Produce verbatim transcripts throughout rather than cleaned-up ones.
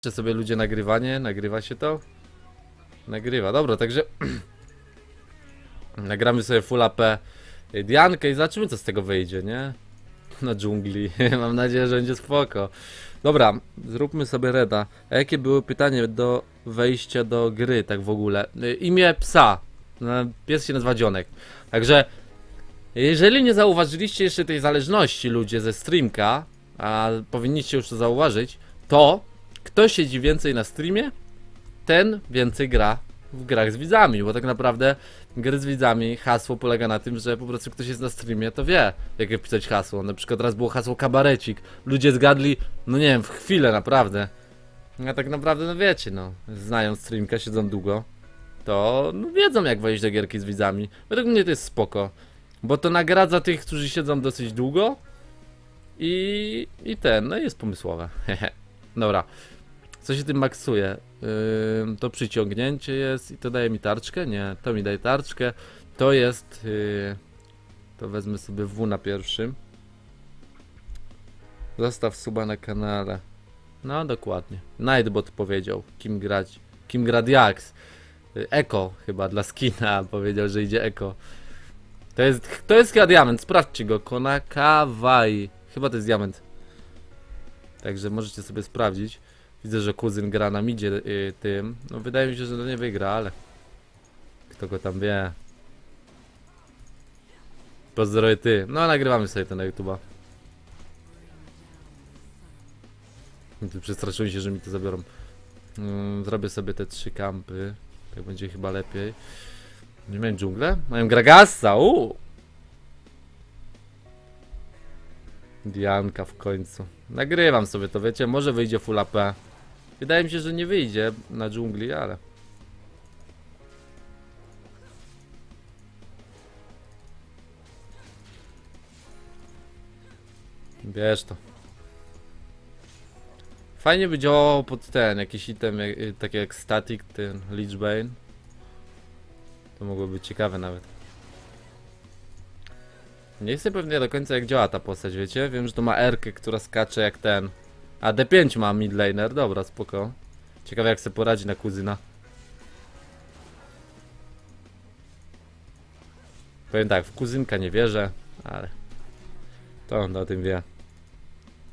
Czy sobie ludzie nagrywanie? Nagrywa się to? Nagrywa, dobra, także nagramy sobie full A P Diankę i zobaczymy, co z tego wyjdzie, nie? Na dżungli, mam nadzieję, że będzie spoko. Dobra, zróbmy sobie reda. A jakie były pytania do wejścia do gry, tak w ogóle? Imię psa, pies się nazywa Dzionek. Także jeżeli nie zauważyliście jeszcze tej zależności, ludzie, ze streamka, a powinniście już to zauważyć, to kto siedzi więcej na streamie, ten więcej gra w grach z widzami, bo tak naprawdę gry z widzami, hasło polega na tym, że po prostu ktoś jest na streamie, to wie, jakie pisać hasło. Na przykład raz było hasło kabarecik, ludzie zgadli, no nie wiem, w chwilę naprawdę. A tak naprawdę, no wiecie, no, znają streamka, siedzą długo, to no, wiedzą, jak wejść do gierki z widzami. Według mnie to jest spoko, bo to nagradza tych, którzy siedzą dosyć długo i, i ten, no jest pomysłowe. Dobra. Co się tym maksuje? Yy, to przyciągnięcie jest i to daje mi tarczkę? Nie, to mi daje tarczkę. To jest... Yy, to wezmę sobie W na pierwszym. Zostaw suba na kanale. No dokładnie. Nightbot powiedział, kim grać. Kim gra Diax. Yy, Eko chyba dla skina powiedział, że idzie Eko. To jest, to jest chyba diament, sprawdźcie go. Konakawaii. Chyba to jest diament. Także możecie sobie sprawdzić. Widzę, że kuzyn gra na midzie y, tym. No wydaje mi się, że to nie wygra, ale kto go tam wie. Pozdrowie ty. No nagrywamy sobie to na YouTube'a. Przestraszyłem się, że mi to zabiorą. Ym, zrobię sobie te trzy kampy. Tak będzie chyba lepiej. Nie mają dżunglę? Mają Gragasa, uuu! Dianka w końcu. Nagrywam sobie to, wiecie, może wyjdzie full A P. Wydaje mi się, że nie wyjdzie na dżungli, ale... Wiesz to. Fajnie by działało pod ten, jakiś item, jak, taki jak static, ten Lichbane. To mogło być ciekawe nawet. Nie jestem pewnie do końca, jak działa ta postać, wiecie? Wiem, że to ma erkę, która skacze jak ten. A D pięć ma midlaner, dobra, spoko. Ciekawe, jak sobie poradzi na kuzyna. Powiem tak, w kuzynka nie wierzę, ale to on o tym wie.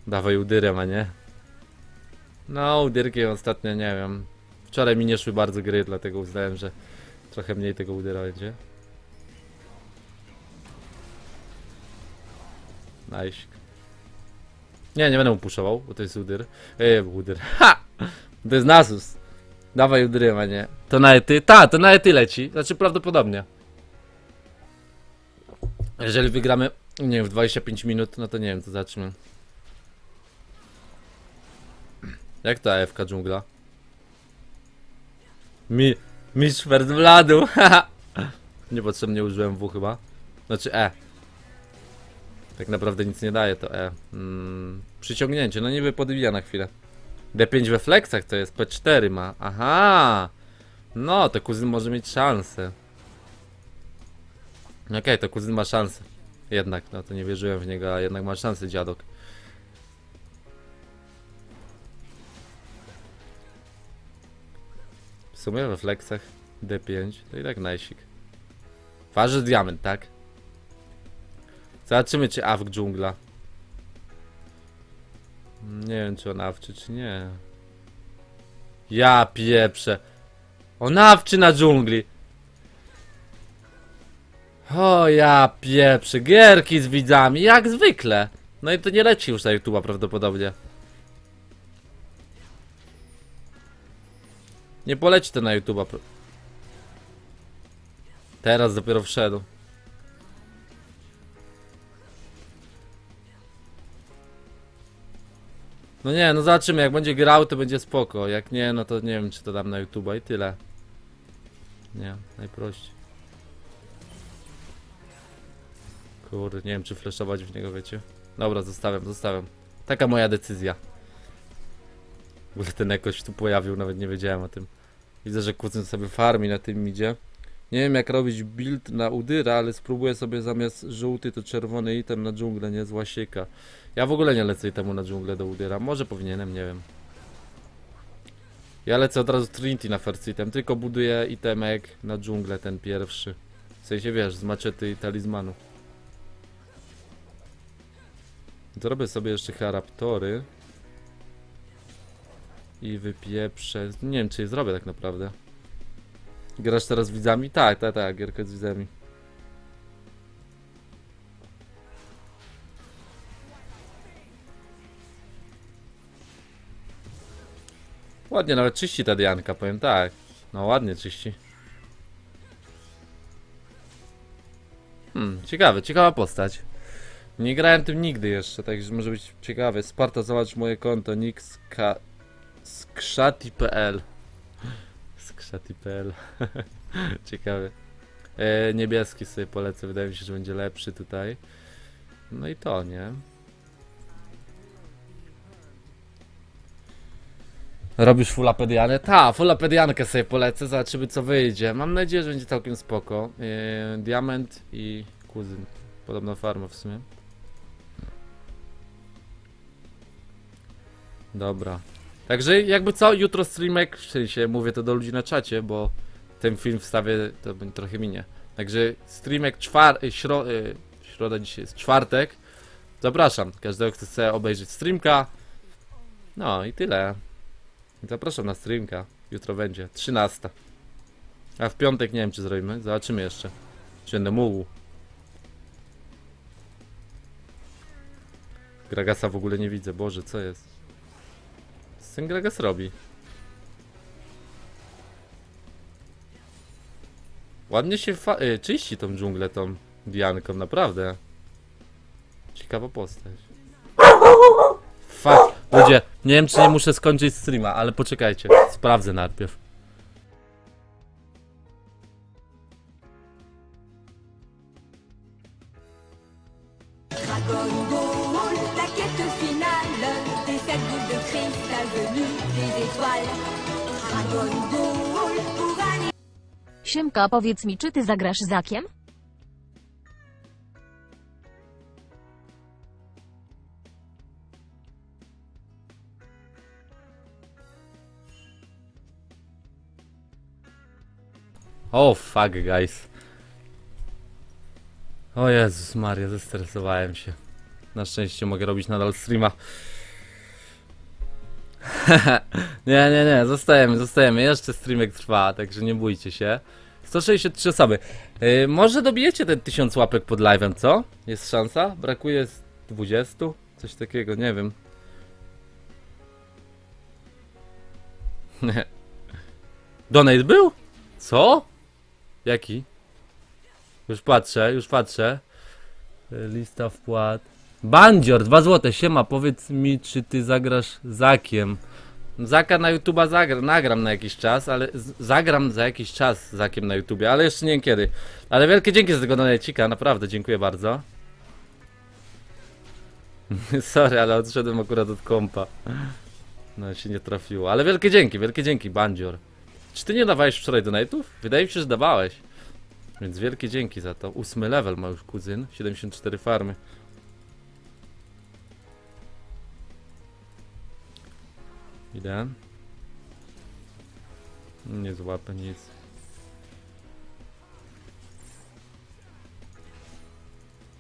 Dawaj Udyrem, a nie? No, Udyrkiem ostatnio nie wiem. Wczoraj mi nie szły bardzo gry, dlatego uznałem, że trochę mniej tego Udyra będzie. Nice. Nie, nie będę mu puszował, bo to jest Udyr. Eee, Udyr. Ha! To jest Nasus. Dawaj Udyrem, a nie. To na ety. Ta, to na ety leci. Znaczy prawdopodobnie. Jeżeli wygramy, nie wiem, w dwadzieścia pięć minut, no to nie wiem, to zaczniemy. Jak to A F K dżungla? Mi... Mistrz Ferdbladu, haha. Niepotrzebnie użyłem W chyba. Znaczy E. Tak naprawdę nic nie daje to E. Mm, przyciągnięcie, no niby podbija na chwilę. D pięć we flexach to jest, P cztery ma. Aha. No, to kuzyn może mieć szansę. Okej, okay, to kuzyn ma szansę. Jednak, no to nie wierzyłem w niego, a jednak ma szansę dziadok. W sumie we flexach D pięć, to i tak najsik. Waży diament, tak? Zobaczymy, czy awk dżungla. Nie wiem, czy on awczy, czy nie. Ja pieprzę. On awczy na dżungli. O ja pieprzę, gierki z widzami, jak zwykle. No i to nie leci już na YouTube'a prawdopodobnie. Nie poleci to na YouTube'a. Teraz dopiero wszedł. No nie, no zobaczymy, jak będzie grał, to będzie spoko. Jak nie, no to nie wiem, czy to dam na YouTube'a i tyle. Nie, najprościej. Kurde, nie wiem, czy flashować w niego, wiecie. Dobra, zostawiam, zostawiam. Taka moja decyzja. W ogóle ten jakoś tu pojawił, nawet nie wiedziałem o tym. Widzę, że kuzyn sobie farmi na tym midzie. Nie wiem, jak robić build na Udyra, ale spróbuję sobie zamiast żółty to czerwony item na dżunglę, nie? Z łasieka. Ja w ogóle nie lecę itemu na dżunglę do Udyra. Może powinienem, nie wiem. Ja lecę od razu Trinity na first item, tylko buduję itemek na dżunglę ten pierwszy. W sensie wiesz, z maczety i talizmanu. Zrobię sobie jeszcze haraptory. I wypieprzę. Nie wiem, czy je zrobię tak naprawdę. Grasz teraz z widzami? Tak, tak, tak, gierka z widzami. Ładnie nawet czyści ta Dianka, powiem tak. No ładnie czyści. Hmm, ciekawe, ciekawa postać. Nie grałem tym nigdy jeszcze, także może być ciekawe. Sparta, zobacz moje konto, nick skrzaty kropka p l. skrzaty kropka p l. Ciekawe. E, niebieski sobie polecę, wydaje mi się, że będzie lepszy tutaj. No i to, nie? Robisz fulla pedianę? Ta, fulla pediankę sobie polecę, zobaczymy co wyjdzie. Mam nadzieję, że będzie całkiem spoko. Yy, diament i kuzyn. Podobna farma w sumie. Dobra. Także jakby co, jutro streamek, w sensie mówię to do ludzi na czacie, bo ten film wstawię, to trochę minie. Także streamek czwar... Śro... Yy, środa dzisiaj jest czwartek. Zapraszam, każdego kto chce obejrzeć streamka. No i tyle. Zapraszam na streamka, jutro będzie, trzynasta. A w piątek nie wiem czy zrobimy, zobaczymy jeszcze, czy będę mógł. Gragasa w ogóle nie widzę, Boże, co jest? Co ten Gragas robi? Ładnie się fa y, czyści tą dżunglę tą Dianką, naprawdę. Ciekawa postać. Fuck. Ludzie, nie wiem czy nie muszę skończyć streama, ale poczekajcie, sprawdzę najpierw. Siemka, powiedz mi, czy ty zagrasz Zakiem? O oh, fuck guys. O Jezus Maria, zestresowałem się. Na szczęście mogę robić nadal streama. Nie, nie, nie, zostajemy, zostajemy. Jeszcze streamek trwa, także nie bójcie się. sto sześćdziesiąt trzy osoby. Yy, może dobijecie ten tysiąc łapek pod live'em, co? Jest szansa? Brakuje dwudziestu? Coś takiego, nie wiem. Donate był? Co? Jaki? Już patrzę, już patrzę. Lista wpłat. Bandzior, dwa złote, siema, powiedz mi, czy ty zagrasz Zakiem? Zaka na YouTube'a zagra, nagram na jakiś czas, ale zagram za jakiś czas Zakiem na YouTubie, ale jeszcze nie wiem kiedy. Ale wielkie dzięki za tego donajcika, naprawdę, dziękuję bardzo. Sorry, ale odszedłem akurat od kompa. No się nie trafiło, ale wielkie dzięki, wielkie dzięki, Bandzior. Czy ty nie dawałeś wczoraj donate'ów? Wydaje mi się, że dawałeś. Więc wielkie dzięki za to. Ósmy level ma już kuzyn. siedemdziesiąt cztery farmy. Idę. Nie złapę nic.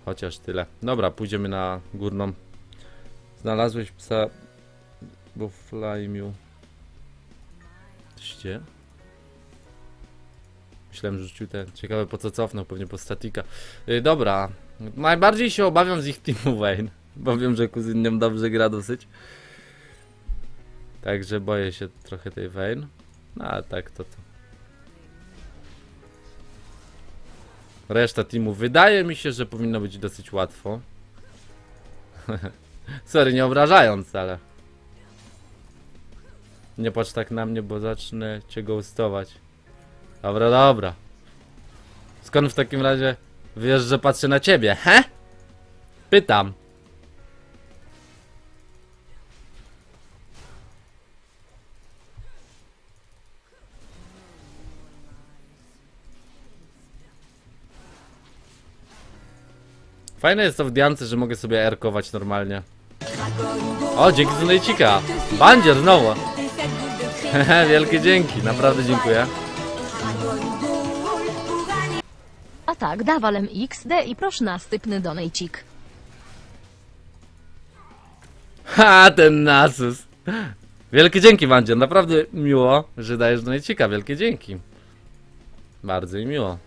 Chociaż tyle. Dobra, pójdziemy na górną. Znalazłeś psa... Bo flajmiu. Gdzie? Myślałem, że rzucił ten. Ciekawe po co cofnął, pewnie po statika. Yy, dobra. Najbardziej się obawiam z ich teamu Vayne. Bo wiem, że kuzynem dobrze gra dosyć. Także boję się trochę tej Vayne. No a tak to to. Reszta teamu. Wydaje mi się, że powinno być dosyć łatwo. Sorry, nie obrażając, ale... Nie patrz tak na mnie, bo zacznę cię ghostować. Dobra, dobra. Skąd w takim razie wiesz, że patrzę na ciebie, he? Pytam. Fajne jest to w Diance, że mogę sobie erkować normalnie. O, dzięki za najcika. Bandzior znowu. Wielkie dzięki, naprawdę dziękuję. A tak, dawalem iks de i proszę następny donejcik. Ha, ten Nasus. Wielkie dzięki, Bandzior, naprawdę miło, że dajesz donejcika, wielkie dzięki. Bardzo mi miło.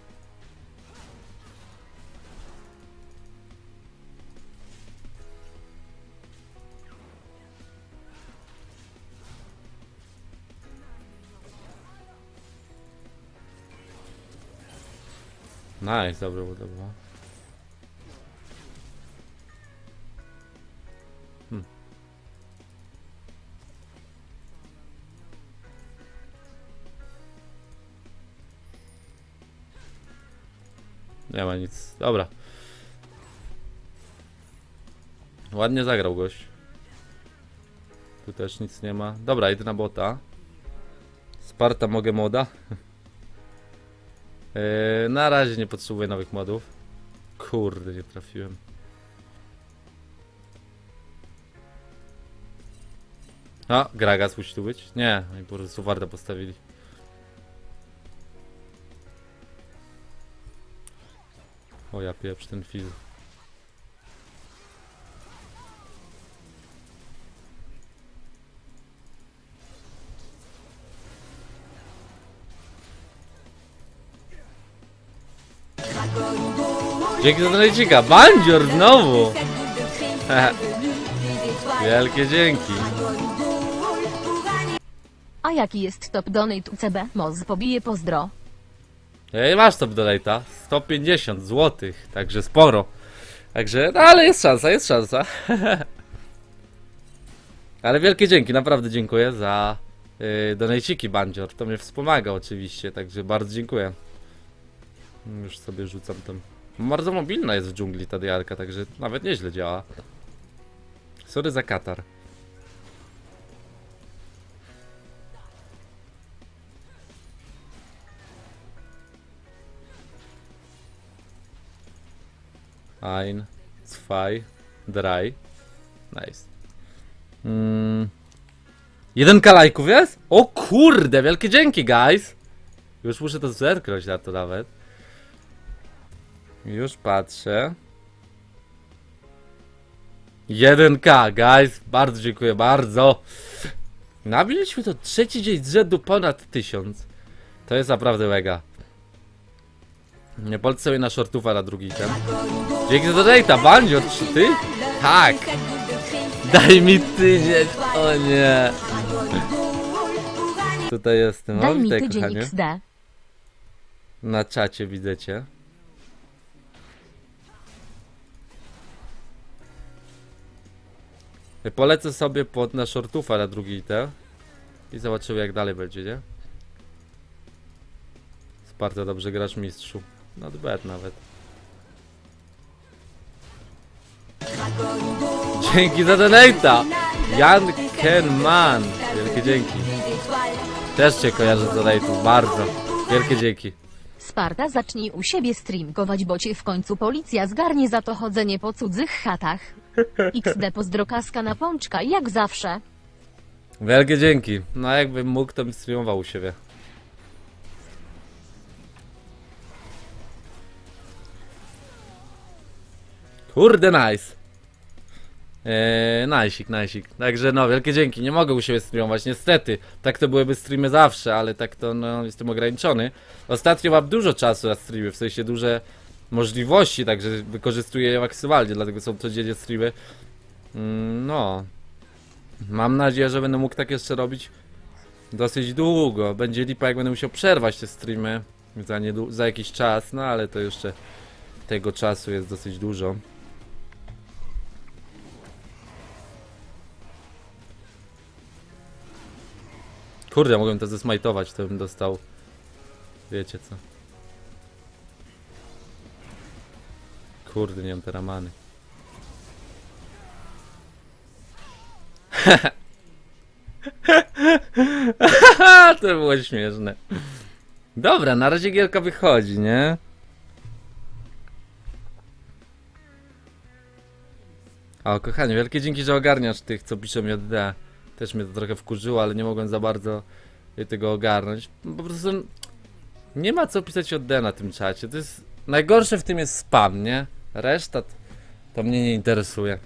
Nice, dobre było, dobre było. Hmm. Nie ma nic, dobra. Ładnie zagrał gość. Tu też nic nie ma. Dobra, idę na bota. Sparta mogę moda. Yy, na razie nie potrzebuję nowych modów. Kurde, nie trafiłem. A, Gragas musi tu być? Nie, oni po prostu warda postawili. O ja pieprz, ten Fizz. Dzięki za donajcika, Bandzior znowu! Wielkie dzięki! A jaki jest top donate u ce be? Moz pobije pozdro. Ej, masz top donate'a, sto pięćdziesiąt złotych, także sporo. Także, no ale jest szansa, jest szansa. Ale wielkie dzięki, naprawdę dziękuję za yy, donajciki, Bandzior. To mnie wspomaga oczywiście, także bardzo dziękuję. Już sobie rzucam tam. Bardzo mobilna jest w dżungli ta Dianka, także nawet nieźle działa. Sorry za katar. Ein, zwei, drei. Nice. Mm. Jedenka lajków jest? O kurde, wielkie dzięki, guys! Już muszę to zerknąć na to nawet. Już patrzę. jeden ka, guys. Bardzo dziękuję, bardzo. Nabiliśmy to trzeci dzień z rzędu ponad tysiąc. To jest naprawdę mega. Nie polcie sobie na shortufa na drugi ten. Dzięki za donate'a, Bandzior, czy ty? Tak. Daj mi tydzień. O nie. Tutaj jestem. Daj o, mi tydzień, kochanie. iks de. Na czacie widzę cię. Polecę sobie pod na shortufa na drugi item i zobaczymy jak dalej będzie, nie? Sparta, dobrze grasz, mistrzu. Not bad nawet. Dzięki za donate'a! Jan Kenman! Wielkie dzięki. Też cię kojarzę z donate'ów, bardzo. Wielkie dzięki. Sparta, zacznij u siebie streamkować, bo cię w końcu policja zgarnie za to chodzenie po cudzych chatach. iks de pozdro, kaska na pączka, jak zawsze. Wielkie dzięki. No jakbym mógł, to bym streamował u siebie. Kurde, nice. Eee, najsik, najsik. Także no, wielkie dzięki. Nie mogę u siebie streamować, niestety. Tak to byłyby streamy zawsze, ale tak to no, jestem ograniczony. Ostatnio mam dużo czasu na streamy, w sensie duże możliwości, także wykorzystuję je maksymalnie, dlatego są codziennie streamy. No. Mam nadzieję, że będę mógł tak jeszcze robić dosyć długo. Będzie lipa, jak będę musiał przerwać te streamy za, nie, za jakiś czas, no ale to jeszcze tego czasu jest dosyć dużo. Kurde, mogłem to zesmajtować, to bym dostał. Wiecie co. Kurde, nie mam te ramany. To było śmieszne. Dobra, na razie gierka wychodzi, nie? O, kochanie, wielkie dzięki, że ogarniasz tych, co piszą J D. Też mnie to trochę wkurzyło, ale nie mogłem za bardzo tego ogarnąć. Po prostu nie ma co pisać od D na tym czacie. To jest... Najgorsze w tym jest spam, nie? Reszta to mnie nie interesuje.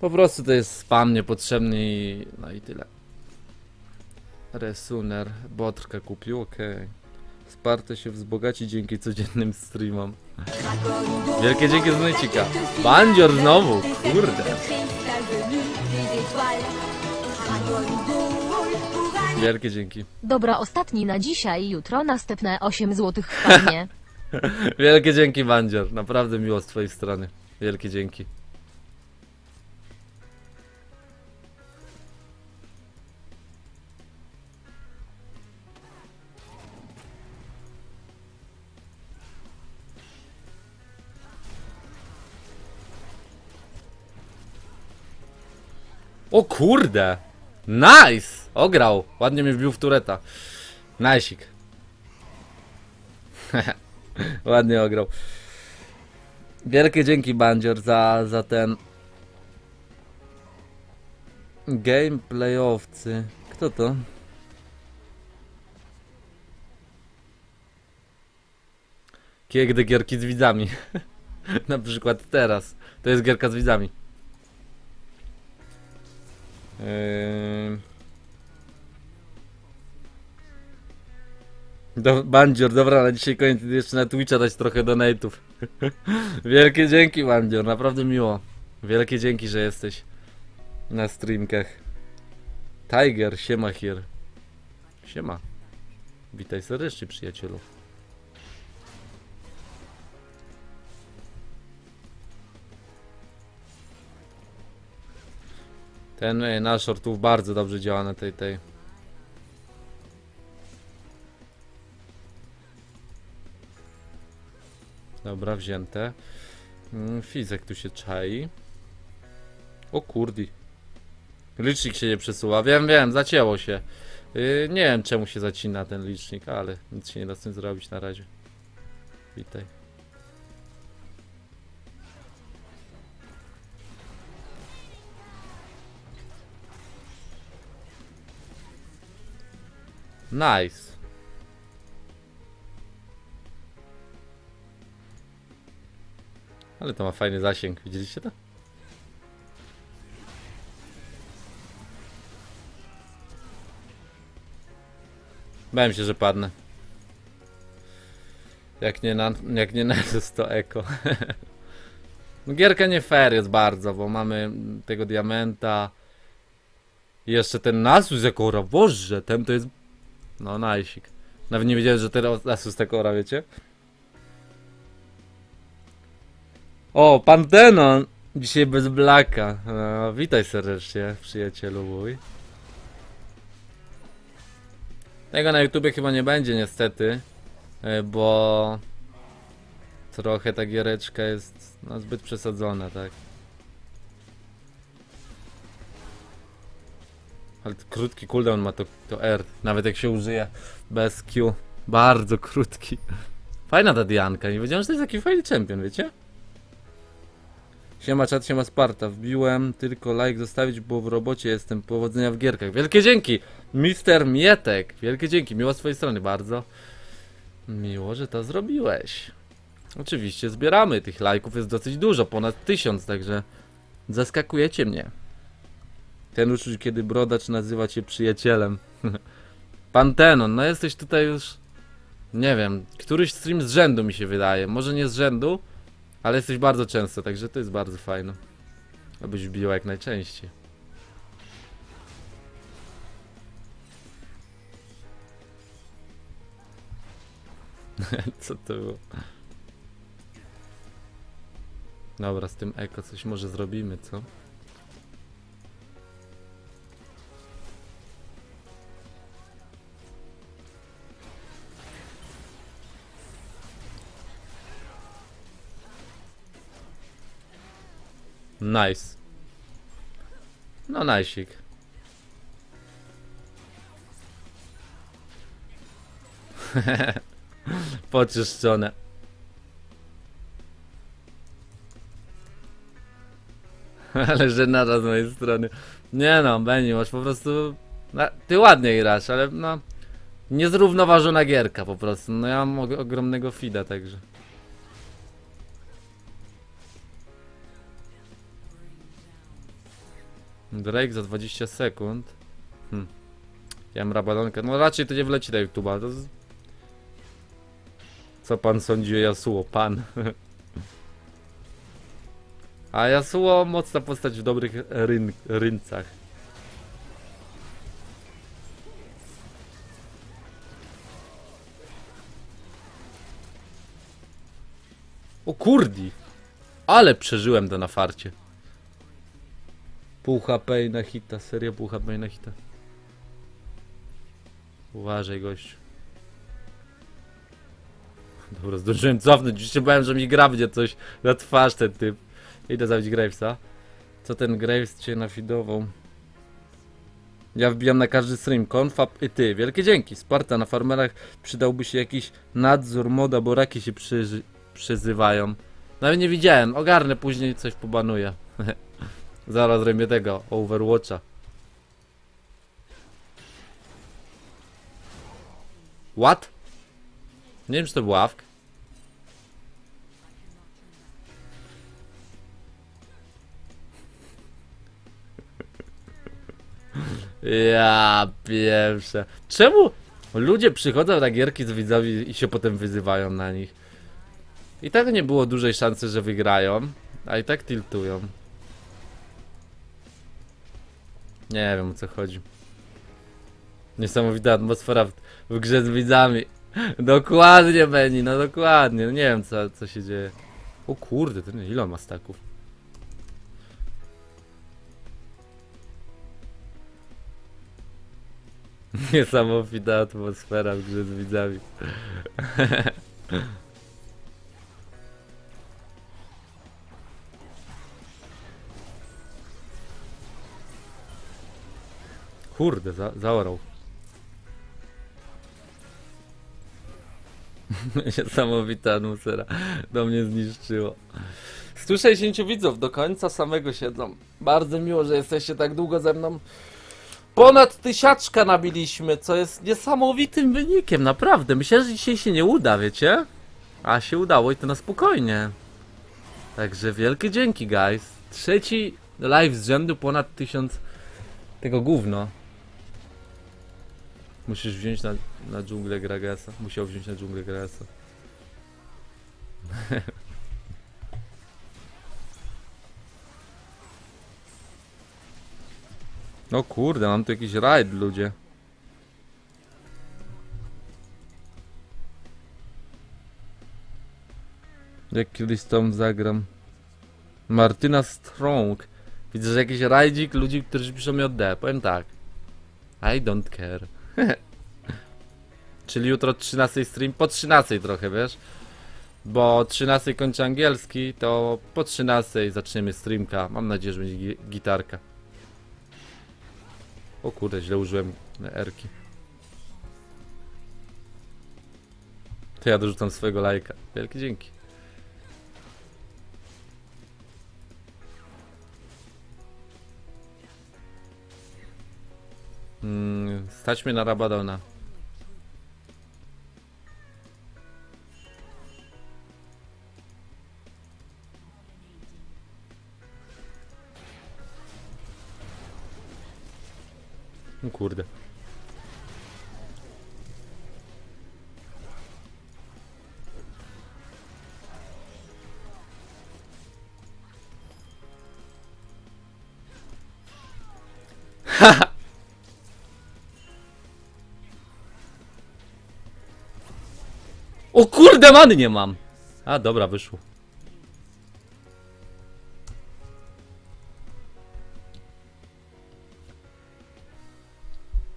Po prostu to jest spam niepotrzebny i... no i tyle. Resuner, botrkę kupił, okej. Okay. Sparte się wzbogaci dzięki codziennym streamom. Wielkie dzięki z Nojcika. Bandzior znowu, kurde. Wielkie dzięki. Dobra, ostatni na dzisiaj, jutro następne osiem złotych w palmie. Wielkie dzięki, Bandzior. Naprawdę miło z twojej strony. Wielkie dzięki. O kurde! Nice! Ograł! Ładnie mnie wbił w tureta. Najsik. Ładnie ograł. Wielkie dzięki, Bandzior, za, za ten... Gameplayowcy. Kto to? Kiedy gierki z widzami. Na przykład teraz. To jest gierka z widzami. Do, Bandzior, dobra, na dzisiaj koniec, jeszcze na Twitcha dać trochę donate'ów. Wielkie dzięki, Bandzior, naprawdę miło. Wielkie dzięki, że jesteś na streamkach. Tiger, siema here. Siema. Witaj serdecznie, przyjacielu. Ten nasz shortów bardzo dobrze działa na tej tej. Dobra, wzięte. Fizek tu się czai. O kurdi. Licznik się nie przesuwa. Wiem, wiem, zacięło się. Yy, nie wiem czemu się zacina ten licznik, ale nic się nie da z tym zrobić na razie. Witaj. Nice. Ale to ma fajny zasięg, widzieliście to? Bałem się, że padnę. Jak nie na, jak nie Nasus, to eko. Gierka nie fair jest bardzo, bo mamy tego diamenta. I jeszcze ten Nasus jako roboże, ten to jest... No, najsik. Nawet nie wiedziałem, że teraz Nasus tak ora, wiecie? O, Pantenon! Dzisiaj bez blaka. No, witaj serdecznie, przyjacielu mój. Tego na YouTubie chyba nie będzie, niestety. Bo... trochę ta giereczka jest no, zbyt przesadzona, tak? Ale krótki cooldown ma to, to R, nawet jak się użyje bez Q. Bardzo krótki. Fajna ta Dianka, nie wiedziałem, że to jest taki fajny champion, wiecie? Siema czat, siema Sparta. Wbiłem tylko like zostawić, bo w robocie jestem. Powodzenia w gierkach. Wielkie dzięki! mister Mietek, wielkie dzięki. Miło z twojej strony, bardzo. Miło, że to zrobiłeś. Oczywiście zbieramy. Tych lajków jest dosyć dużo, ponad tysiąc, także zaskakujecie mnie. Ten uczuć, kiedy brodacz nazywa cię przyjacielem. Pantenon, no jesteś tutaj już... nie wiem, któryś stream z rzędu mi się wydaje. Może nie z rzędu, ale jesteś bardzo często, także to jest bardzo fajne. Abyś biła jak najczęściej. Co to było? Dobra, z tym eko coś może zrobimy, co? Nice. No najsik. Poczyszczone. Ale żenada z mojej strony. Nie no, Beni, masz po prostu Ty ładniej grasz, ale no... Niezrównoważona gierka po prostu. No ja mam ogromnego fida, także... Drake za dwadzieścia sekund. Hm. Ja mam rabadankę. No raczej to nie wleci do YouTube'a. To z... Co pan sądzi o Yasuo? Pan. A Yasuo mocna postać w dobrych ryn ryncach. O kurdi! Ale przeżyłem to na farcie. Pół H P i na hita, seria pół H P i na hita. Uważaj, gościu. Dobra, zdążyłem cofnąć, już się bałem, że mi grabnie coś na twarz ten typ. Idę zabić Gravesa. Co ten Graves cię nafidował? Ja wbijam na każdy stream, konfab i ty. Wielkie dzięki, Sparta, na farmerach przydałby się jakiś nadzór, moda, bo raki się przy... przyzywają. Nawet nie widziałem, ogarnę później, coś pobanuję. Zaraz robię tego, Overwatcha. What? Nie wiem, czy to był A W K. Ja pierwsze. Czemu ludzie przychodzą na gierki z widzami i się potem wyzywają na nich? I tak nie było dużej szansy, że wygrają, a i tak tiltują. Nie wiem, o co chodzi. Niesamowita atmosfera w, w grze z widzami. Dokładnie, Beni, no dokładnie. No nie wiem, co, co się dzieje. O kurde, ten ile on ma staków? Niesamowita atmosfera w grze z widzami. Kurde, za zaorał. Niesamowita atmosfera do mnie zniszczyło. sto sześćdziesiąt widzów do końca samego siedzą. Bardzo miło, że jesteście tak długo ze mną. Ponad tysiaczka nabiliśmy, co jest niesamowitym wynikiem, naprawdę. Myślałem, że dzisiaj się nie uda, wiecie? A się udało i to na spokojnie. Także wielkie dzięki, guys. Trzeci live z rzędu, ponad tysiąc tego gówno. Musisz wziąć na, na dżunglę Gragasa. Musiał wziąć na dżunglę Gragasa. No kurde, mam tu jakiś rajd, ludzie. Jak kiedyś tam zagram. Martyna Strong. Widzę, że jakiś rajdzik ludzi, którzy piszą mi od D. Powiem tak. I don't care. Czyli jutro trzynastej stream, po trzynastej trochę, wiesz? Bo o trzynastej kończy angielski, to po trzynastej zaczniemy streamka. Mam nadzieję, że będzie gi gitarka. O kurde, źle użyłem erki. To ja dorzucam swojego lajka. Wielkie dzięki. Mm, stać mnie na Rabadona. No kurde. O kurde, many nie mam. A dobra, wyszło.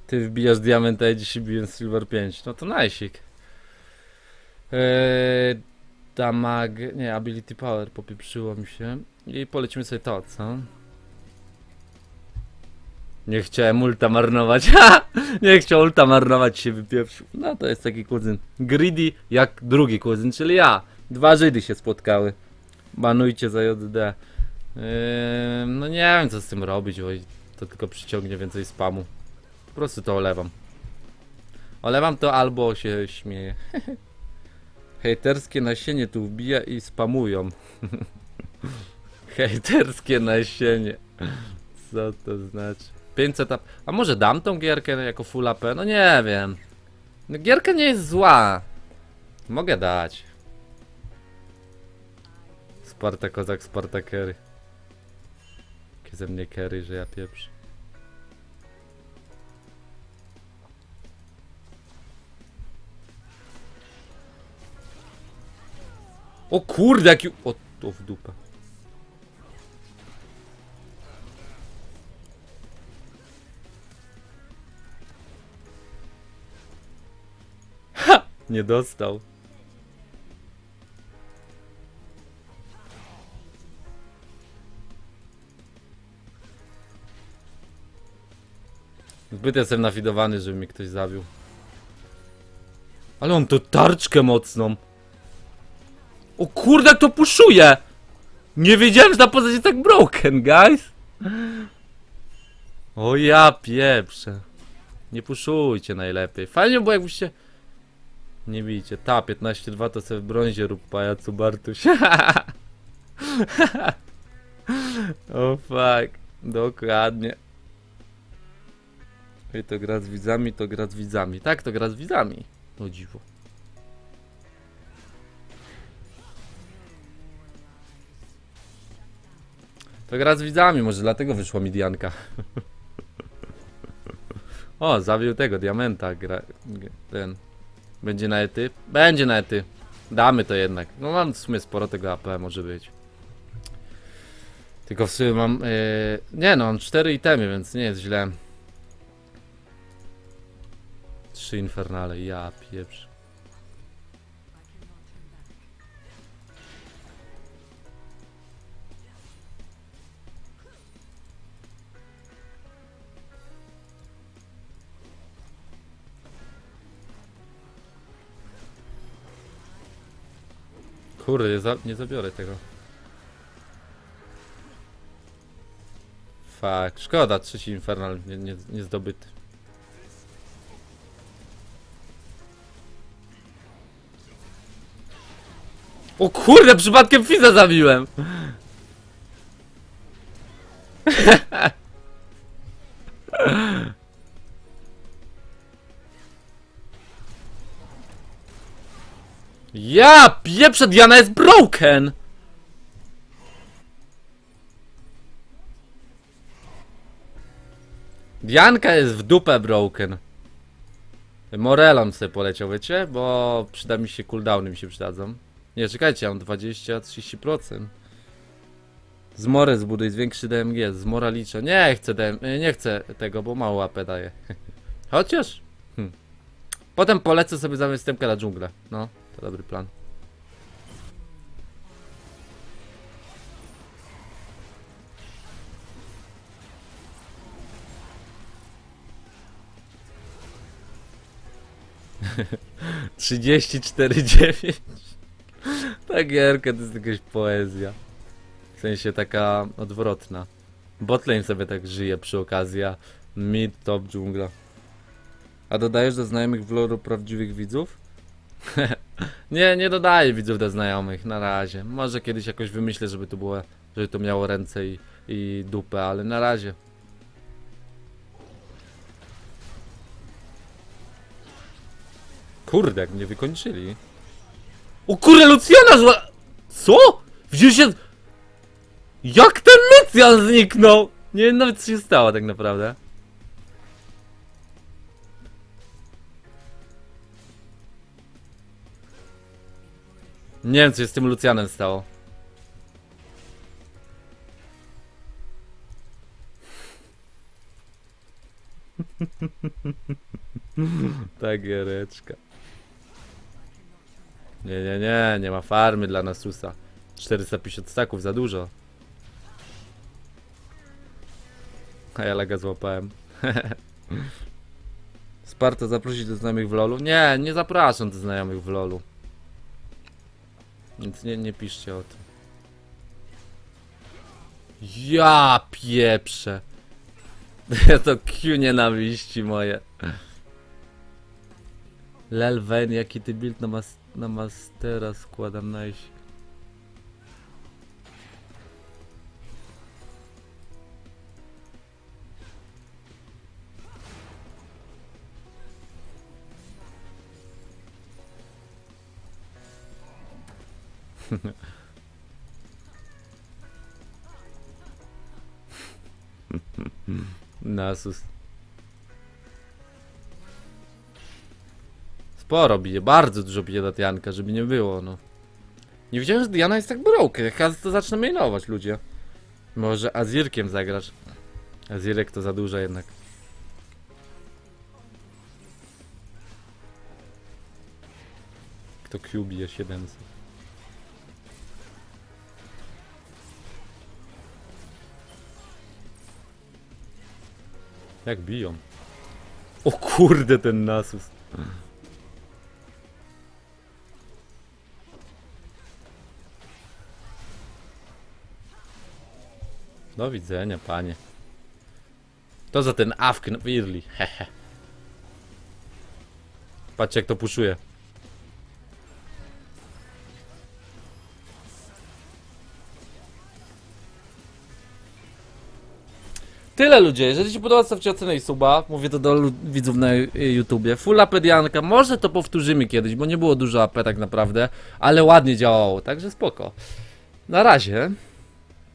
Ty wbijasz diamenta, ja dzisiaj biłem silver pięć. No to najsik. Eee, damag... Nie, ability power popieprzyło mi się. I polecimy sobie to, co? Nie chciałem ulta marnować. Nie chciał ulta marnować, się wypieprzył. No to jest taki kuzyn. Greedy jak drugi kuzyn, czyli ja. Dwa Żydy się spotkały. Banujcie za J D. Eee, no nie wiem, co z tym robić, bo to tylko przyciągnie więcej spamu. Po prostu to olewam. Olewam to albo się śmieję. Hejterskie nasienie tu wbija i spamują. Hejterskie nasienie. Co to znaczy? pięćset A... A może dam tą gierkę jako full A P? No nie wiem. No gierka nie jest zła. Mogę dać. Sparta kozak, Sparta carry. Jakie ze mnie carry, że ja pieprzę. O kurde, jaki... O, to w dupę. Ha! Nie dostał. Zbyt jestem nafidowany, żeby mi ktoś zabił. Ale on to tarczkę mocną. O kurde, jak to puszuje! Nie wiedziałem, że ta postać jest tak broken, guys! O ja pieprzę. Nie puszujcie najlepiej. Fajnie, bo jakbyście... Nie bijcie. Ta, piętnaście dwa to sobie w brązie rób, pajacu Bartuś. O fuck. Dokładnie. I to gra z widzami, to gra z widzami. Tak, to gra z widzami. O dziwo. To gra z widzami, może dlatego wyszła mi Dianka. O, zawił tego diamenta. Gra, ten. Będzie na ety? Będzie na ety. Damy to jednak. No mam w sumie sporo tego A P, może być. Tylko w sumie mam... Yy, nie no, mam cztery itemy, więc nie jest źle. Trzy infernale, ja pieprz. Kurde, za, nie zabiorę tego. Fak, szkoda, trzeci infernal nie, nie, nie zdobyty. O kurde, przypadkiem Fizza zabiłem. Ja pieprzę, Diana jest broken! Dianka jest w dupę broken. Morelon sobie poleciał, wiecie? Bo przyda mi się, cooldowny mi się przydadzą. Nie, czekajcie, ja mam dwadzieścia trzydzieści procent. Zmorę zbuduj, zwiększy D M G, zmora liczę. Nie chcę D M, nie chcę tego, bo mało A P daje. Chociaż... Hm. Potem polecę sobie za występkę na dżunglę, no. Dobry plan. trzydzieści cztery dziewięć. Ta gierka to jest jakaś poezja. W sensie taka odwrotna. Botlane sobie tak żyje przy okazji. Mid, top, dżungla. A dodajesz do znajomych w loru prawdziwych widzów? Nie, nie dodaję widzów do znajomych na razie. Może kiedyś jakoś wymyślę, żeby to było, żeby to miało ręce i, i dupę, ale na razie. Kurde, jak mnie wykończyli. O kurde, Luciana zła... Co? Wziął się... Jak ten Lucian zniknął? Nie wiem nawet, co się stało tak naprawdę. Nie wiem, co się z tym Lucianem stało. Ta giereczka. Nie, nie, nie, nie ma farmy dla Nasusa. czterysta pięćdziesiąt staków, za dużo. A ja laga złapałem. Sparta zaprosić do znajomych w lolu? Nie, nie zapraszam do znajomych w lolu. Więc nie, nie piszcie o tym. Ja pieprzę. To Q nienawiści moje. Lelwen, jaki ty build na, mas na mastera składam, na jeśli. Nasus. Sporo bije, bardzo dużo bije ta Dianka, żeby nie było, no. Nie wiedziałem, że Diana jest tak broken, jak to zacznę mainować, ludzie. Może Azirkiem zagrasz. Azirek to za dużo jednak. Kto Q bije siedemset. Jak biją. O kurde, ten Nasus. Do widzenia, panie. To za ten awk na Wirli. Hehe. Patrzcie, jak to puszuje. Tyle, ludzie, jeżeli Ci podoba, stawcie ocenę i suba, mówię to do widzów na YouTubie. Full A P Dianka, może to powtórzymy kiedyś, bo nie było dużo A P tak naprawdę, ale ładnie działało, także spoko. Na razie.